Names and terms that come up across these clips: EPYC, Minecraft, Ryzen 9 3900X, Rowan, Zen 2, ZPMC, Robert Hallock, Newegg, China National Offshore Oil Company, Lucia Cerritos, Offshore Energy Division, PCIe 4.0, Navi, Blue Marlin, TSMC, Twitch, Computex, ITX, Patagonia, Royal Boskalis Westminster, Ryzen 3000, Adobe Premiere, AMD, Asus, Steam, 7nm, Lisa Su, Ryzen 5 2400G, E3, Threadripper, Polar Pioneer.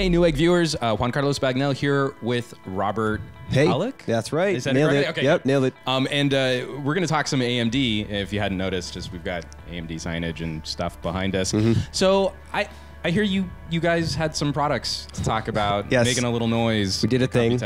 Hey, Newegg viewers, Juan Carlos Bagnell here with Robert Hallock. That's right. Is that nailed it? Okay. Yep, nailed it. And we're going to talk some AMD, if you hadn't noticed, as we've got AMD signage and stuff behind us. Mm-hmm. So I hear you guys had some products to talk about, yes. Making a little noise. We did a thing.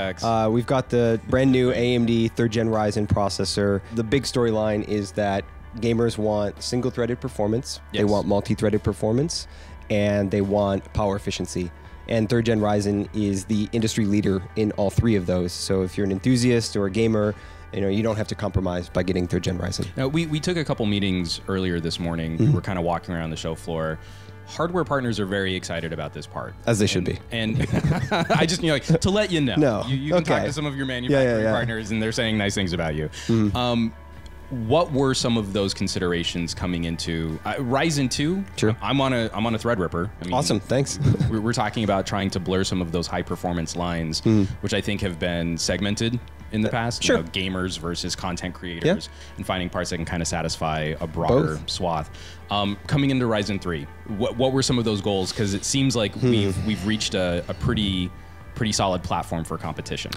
We've got the brand new AMD 3rd Gen Ryzen processor. The big storyline is that gamers want single-threaded performance, yes. They want multi-threaded performance, and they want power efficiency. And 3rd Gen Ryzen is the industry leader in all three of those. So if you're an enthusiast or a gamer, you don't have to compromise by getting 3rd Gen Ryzen. Now, we took a couple meetings earlier this morning. Mm-hmm. We were kind of walking around the show floor. Hardware partners are very excited about this part. As they should be. And I just, to let you know. No. You can talk to some of your manufacturing partners, and they're saying nice things about you. Mm-hmm. What were some of those considerations coming into Ryzen 2? Sure. I'm on a Threadripper. Awesome, thanks. We're talking about trying to blur some of those high performance lines, which I think have been segmented in the past. Sure. Gamers versus content creators, and finding parts that can kind of satisfy a broader swath. Coming into Ryzen 3, what were some of those goals? Because it seems like we've reached a pretty solid platform for competition.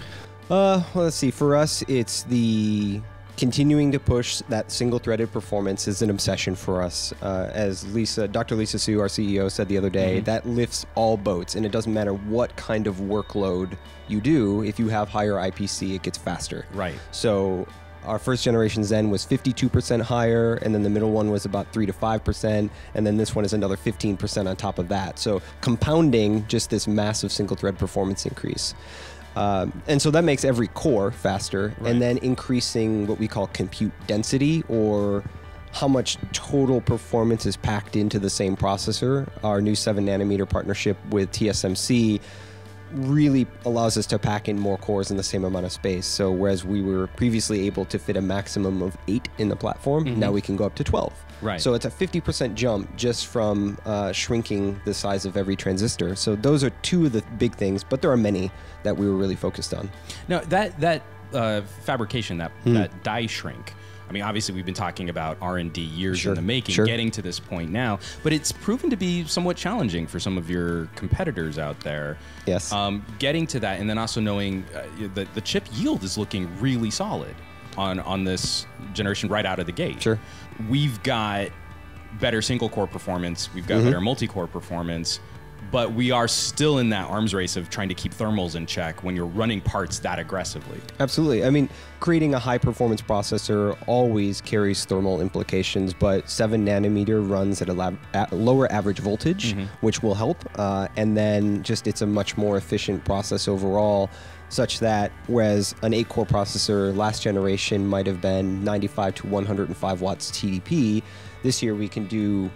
Well, let's see. For us, it's the continuing to push that single-threaded performance is an obsession for us. As Dr. Lisa Su, our CEO, said the other day, that lifts all boats, and it doesn't matter what kind of workload you do. If you have higher IPC, it gets faster. Right. So our first generation Zen was 52% higher, and then the middle one was about 3 to 5%, and then this one is another 15% on top of that. So compounding just this massive single-thread performance increase. And so that makes every core faster, right. And then increasing what we call compute density, or how much total performance is packed into the same processor. Our new 7-nanometer partnership with TSMC really allows us to pack in more cores in the same amount of space. So whereas we were previously able to fit a maximum of 8 in the platform, now we can go up to 12. Right. So it's a 50% jump just from shrinking the size of every transistor. So those are two of the big things, but there are many that we were really focused on. Now, that fabrication, that die shrink, obviously we've been talking about R&D years in the making, getting to this point now, but it's proven to be somewhat challenging for some of your competitors out there. Yes. Getting to that, and then also knowing that the chip yield is looking really solid on this generation right out of the gate. Sure. We've got better single core performance, we've got better multi-core performance, but we are still in that arms race of trying to keep thermals in check when you're running parts that aggressively. Absolutely. Creating a high performance processor always carries thermal implications, but 7 nanometer runs at a lower average voltage, which will help. And then it's a much more efficient process overall, such that whereas an 8-core processor last generation might have been 95 to 105 watts TDP, this year we can do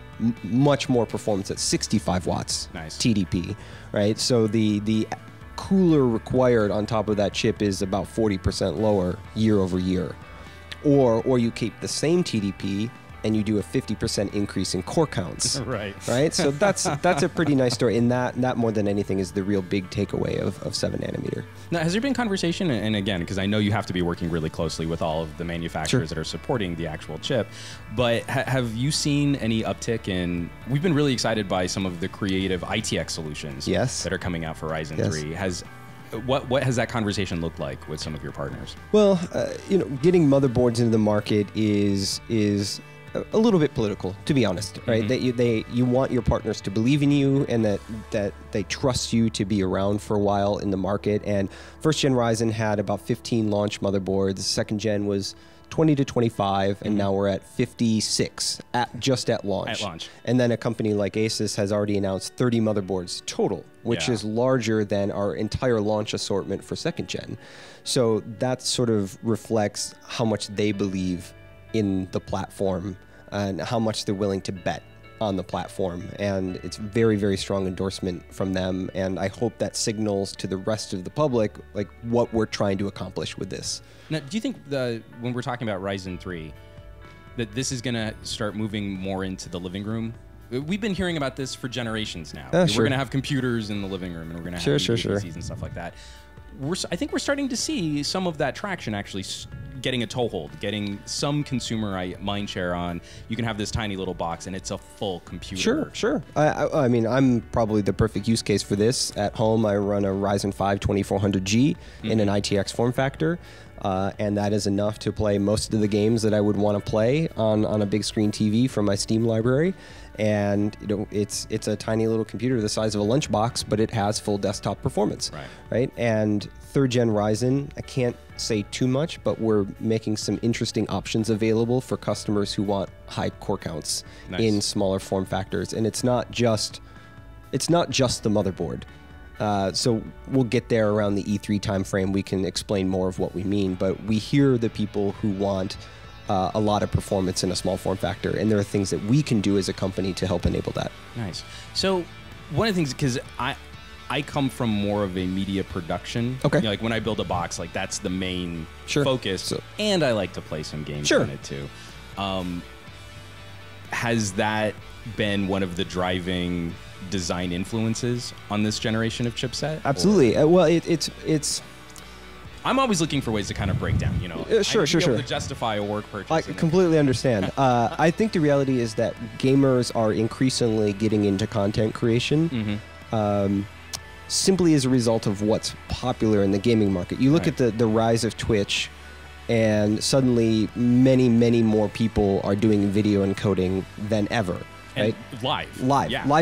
much more performance at 65 watts TDP, right? So the cooler required on top of that chip is about 40% lower year over year. Or you keep the same TDP and you do a 50% increase in core counts. Right. Right? So that's a pretty nice story. And that more than anything is the real big takeaway of 7 nanometer. Now, has there been conversation, and again, because I know you have to be working really closely with all of the manufacturers that are supporting the actual chip, but have you seen any uptick in, we've been really excited by some of the creative ITX solutions that are coming out for Ryzen 3. What has that conversation looked like with some of your partners? Well, getting motherboards into the market is a little bit political, to be honest, right? You want your partners to believe in you and that they trust you to be around for a while in the market. And first gen Ryzen had about 15 launch motherboards. Second gen was 20 to 25, and now we're at 56 just at launch. At launch. And then a company like Asus has already announced 30 motherboards total, which is larger than our entire launch assortment for second gen. So that sort of reflects how much they believe in the platform and how much they're willing to bet on the platform. And it's very, very strong endorsement from them. And I hope that signals to the rest of the public like what we're trying to accomplish with this. Now, do you think when we're talking about Ryzen 3, that this is gonna start moving more into the living room? We've been hearing about this for generations now. We're gonna have computers in the living room, and we're gonna have PCs and stuff like that. I think we're starting to see some of that traction actually getting a toehold, getting some consumer mind share on, you can have this tiny little box and it's a full computer. Sure, sure. I mean, I'm probably the perfect use case for this. At home, I run a Ryzen 5 2400G in an ITX form factor. And that is enough to play most of the games that I would want to play on a big screen TV from my Steam library. And you know, it's a tiny little computer the size of a lunchbox, but it has full desktop performance, right? And third gen Ryzen, I can't say too much, but we're making some interesting options available for customers who want high core counts in smaller form factors. And it's not just the motherboard. So we'll get there around the E3 timeframe. We can explain more of what we mean, but we hear the people who want a lot of performance in a small form factor, and there are things that we can do as a company to help enable that. Nice. So one of the things, because I come from more of a media production. Okay. You know, like when I build a box, like that's the main focus, and I like to play some games on it too. Has that been one of the driving design influences on this generation of chipset? Absolutely. Well, it's. I'm always looking for ways to kind of break down, you know. Sure, to justify a work purchase. I completely understand. I think the reality is that gamers are increasingly getting into content creation, simply as a result of what's popular in the gaming market. You look at the rise of Twitch, and suddenly many, many more people are doing video encoding than ever. Right? Live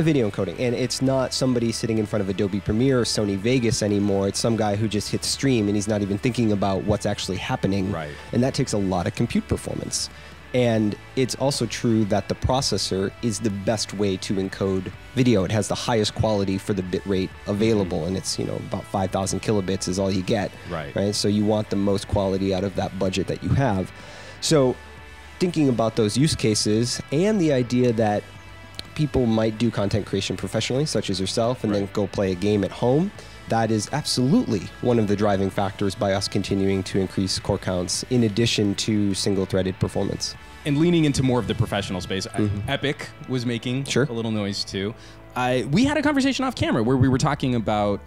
video encoding. And it's not somebody sitting in front of Adobe Premiere or Sony Vegas anymore. It's some guy who just hits stream and he's not even thinking about what's actually happening. Right. And that takes a lot of compute performance. And it's also true that the processor is the best way to encode video. It has the highest quality for the bit rate available, and it's, you know, about 5,000 kilobits is all you get. Right? So you want the most quality out of that budget that you have. So thinking about those use cases and the idea that people might do content creation professionally, such as yourself, and then go play a game at home. That is absolutely one of the driving factors by us continuing to increase core counts in addition to single-threaded performance. And leaning into more of the professional space, EPYC was making a little noise too. We had a conversation off camera where we were talking about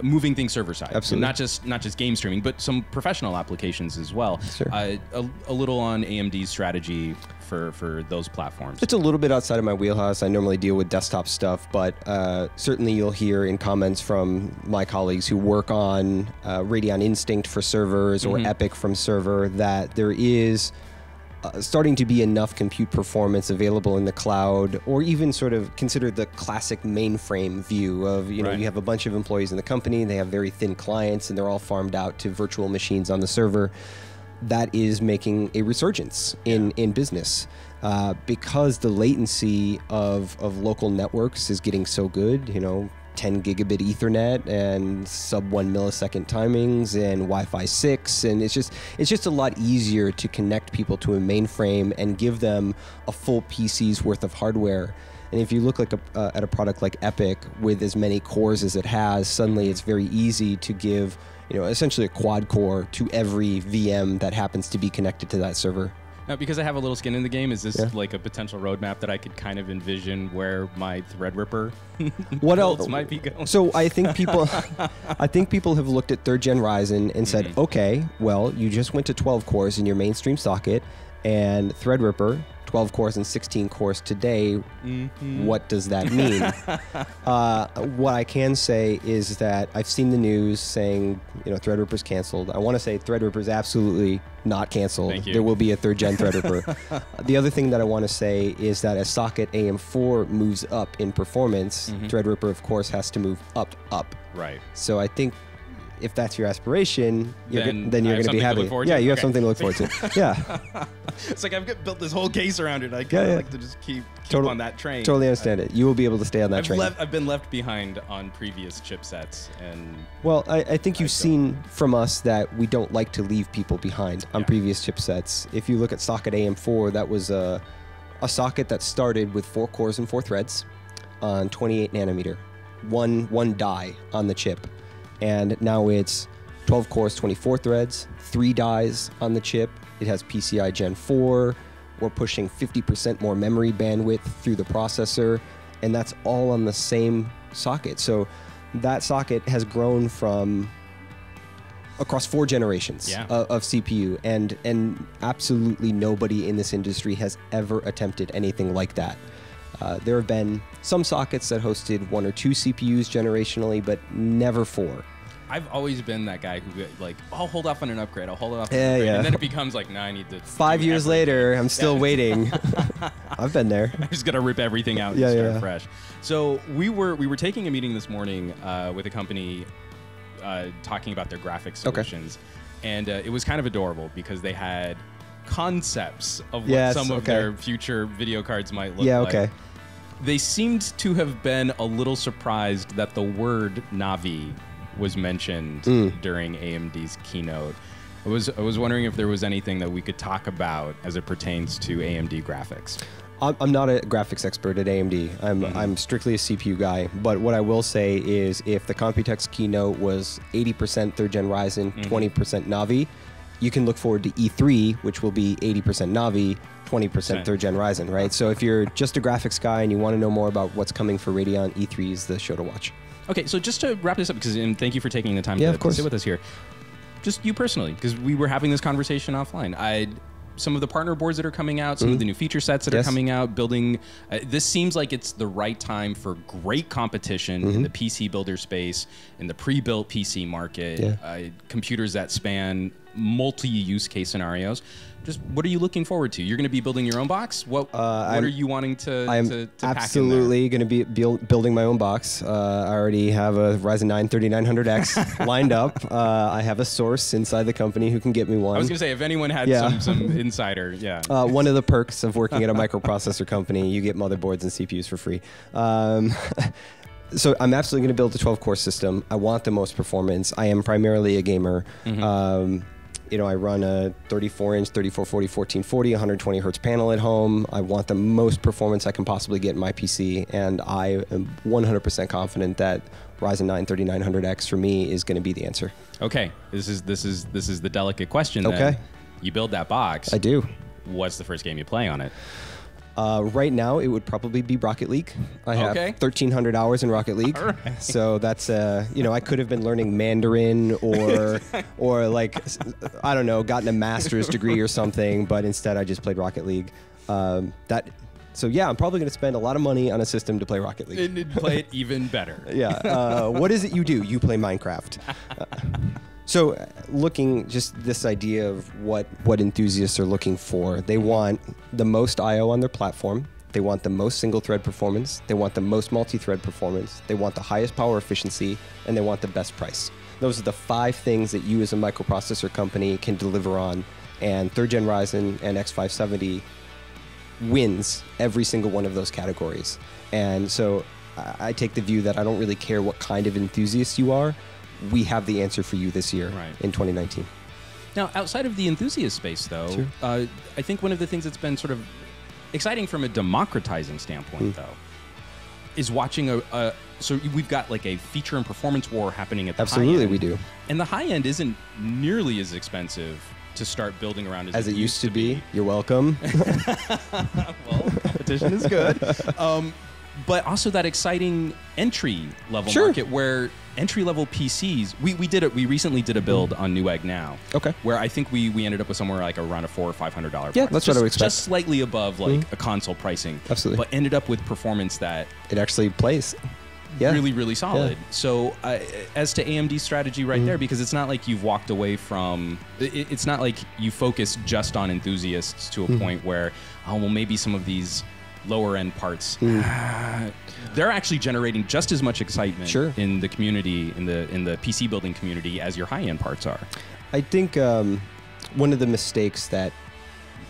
moving things server side, so not just game streaming, but some professional applications as well. A little on AMD's strategy for those platforms. It's a little bit outside of my wheelhouse. I normally deal with desktop stuff, but certainly you'll hear in comments from my colleagues who work on Radeon Instinct for servers or EPYC from server that there is starting to be enough compute performance available in the cloud, or even sort of consider the classic mainframe view of, you know, you have a bunch of employees in the company, they have very thin clients, and they're all farmed out to virtual machines on the server. That is making a resurgence in business because the latency of local networks is getting so good, you know, 10 gigabit Ethernet and sub 1 millisecond timings and Wi-Fi 6, and it's just a lot easier to connect people to a mainframe and give them a full PC's worth of hardware. And if you look like at a product like EPYC with as many cores as it has, suddenly it's very easy to give, you know, essentially a quad core to every VM that happens to be connected to that server. Now, because I have a little skin in the game, is this like a potential roadmap that I could kind of envision where my Threadripper builds might be going? So I think people, have looked at third gen Ryzen and said, okay, well, you just went to 12 cores in your mainstream socket, and Threadripper, 12 cores and 16 cores today. What does that mean? What I can say is that I've seen the news saying, you know, Threadripper's canceled. I want to say Threadripper's absolutely not canceled. There will be a third gen Threadripper. The other thing that I want to say is that as socket AM4 moves up in performance, Threadripper, of course, has to move up. Right. So I think if that's your aspiration, then you're going to be happy. Yeah, you have something to look forward to. Yeah. It's like I've built this whole case around it. I kind of like to just keep on that train. Totally understand it. You will be able to stay on that train. I've been left behind on previous chipsets. Well, I think you've seen from us that we don't like to leave people behind on previous chipsets. If you look at socket AM4, that was a socket that started with 4 cores and 4 threads on 28 nanometer, one die on the chip. And now it's 12 cores, 24 threads, 3 dies on the chip. It has PCI Gen 4. We're pushing 50% more memory bandwidth through the processor, and that's all on the same socket. So that socket has grown from across four generations of CPU, and absolutely nobody in this industry has ever attempted anything like that. There have been some sockets that hosted one or two CPUs generationally, but never four. I've always been that guy who, like, I'll hold off on an upgrade, I'll hold off on an upgrade, and then it becomes like, no, I need to... 5 years later, I'm still waiting. I've been there. I'm just going to rip everything out and start fresh. So we were taking a meeting this morning with a company talking about their graphics solutions, and it was kind of adorable because they had concepts of what some of their future video cards might look like. They seemed to have been a little surprised that the word Navi was mentioned during AMD's keynote. I was wondering if there was anything that we could talk about as it pertains to AMD graphics. I'm not a graphics expert at AMD. I'm strictly a CPU guy. But what I will say is, if the Computex keynote was 80% third-gen Ryzen, 20% Navi, you can look forward to E3, which will be 80% Navi, 20% third-gen Ryzen, right? So if you're just a graphics guy and you want to know more about what's coming for Radeon, E3 is the show to watch. Okay, so just to wrap this up, and thank you for taking the time to sit with us here. Just you personally, because we were having this conversation offline. Some of the partner boards that are coming out, some of the new feature sets that are coming out, building. This seems like it's the right time for great competition in the PC builder space, in the pre-built PC market, computers that span multi-use case scenarios. Just what are you looking forward to? You're going to be building your own box? What are you wanting to absolutely going to be building my own box. I already have a Ryzen 9 3900X lined up. I have a source inside the company who can get me one. I was going to say, if anyone had some insider, one of the perks of working at a microprocessor company, you get motherboards and CPUs for free. So I'm absolutely going to build a 12-core system. I want the most performance. I am primarily a gamer. You know, I run a 34-inch, 3440, 1440, 120 hertz panel at home. I want the most performance I can possibly get in my PC, and I am 100% confident that Ryzen 9 3900X for me is going to be the answer. Okay, this is the delicate question. Okay, then. You build that box. I do. What's the first game you play on it? Right now, it would probably be Rocket League. I have 1,300 hours in Rocket League, so that's you know, I could have been learning Mandarin or like, I don't know, gotten a master's degree or something, but instead I just played Rocket League. So yeah, I'm probably going to spend a lot of money on a system to play Rocket League. And play it even better. What is it you do? You play Minecraft. So looking, just this idea of what enthusiasts are looking for, they want the most I/O on their platform, they want the most single-thread performance, they want the most multi-thread performance, they want the highest power efficiency, and they want the best price. Those are the five things that you as a microprocessor company can deliver on, and third-gen Ryzen and X570 wins every single one of those categories. And so I take the view that I don't really care what kind of enthusiast you are, we have the answer for you this year in 2019. Now, outside of the enthusiast space, though, I think one of the things that's been sort of exciting from a democratizing standpoint, though, is watching so we've got like a feature and performance war happening at the high end. Absolutely, we do. And the high end isn't nearly as expensive to start building around as it used to be. You're welcome. Well, competition is good. But also that exciting entry-level market where entry-level PCs, we recently did a build on Newegg now, where I think we ended up with somewhere like around a $400 or $500. Yeah, that's what I would expect. Just slightly above like a console pricing. Absolutely. But ended up with performance that it actually plays. Yeah. Really, really solid. Yeah. So as to AMD's strategy right there, because it's not like you've walked away from, it's not like you focus just on enthusiasts to a point where, oh, well, maybe some of these lower end parts, they're actually generating just as much excitement in the community, in the PC building community, as your high end parts are. I think one of the mistakes that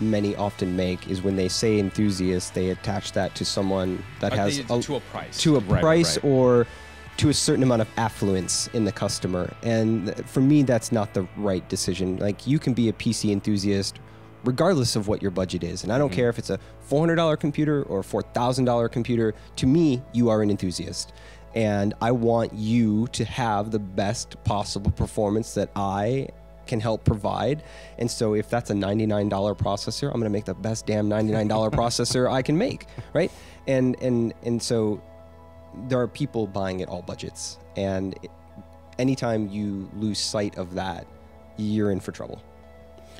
many often make is when they say enthusiast, they attach that to someone that has to a price or to a certain amount of affluence in the customer. And for me, that's not the right decision. Like, you can be a PC enthusiast regardless of what your budget is. And I don't care if it's a $400 computer or a $4,000 computer. To me, you are an enthusiast. And I want you to have the best possible performance that I can help provide. And so if that's a $99 processor, I'm gonna make the best damn $99 processor I can make, right? And so there are people buying at all budgets. And anytime you lose sight of that, you're in for trouble.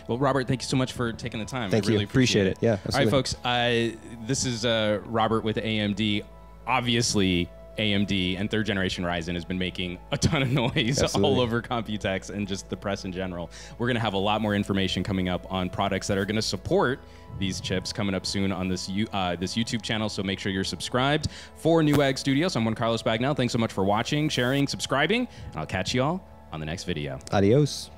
Well, Robert, thank you so much for taking the time. Thank you. I really appreciate it. Yeah, absolutely. All right, folks. This is Robert with AMD. Obviously, AMD and third generation Ryzen has been making a ton of noise all over Computex and just the press in general. We're going to have a lot more information coming up on products that are going to support these chips coming up soon on this this YouTube channel, so make sure you're subscribed. For Newegg Studios, I'm Juan Carlos Bagnell. Thanks so much for watching, sharing, subscribing, and I'll catch you all on the next video. Adios.